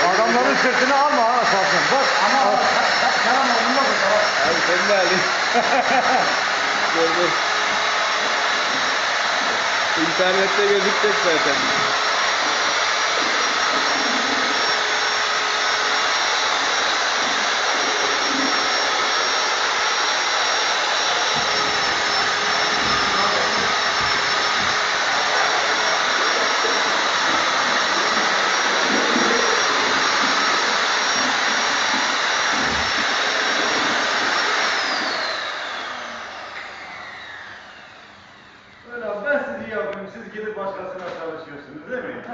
Adamların sırtını alma ha Safran. Bak ama karam olmaz o. Abi sen de Ali. Gördüm. İnternette gözükecek zaten. Siz gidip başkasına çalışıyorsunuz değil mi?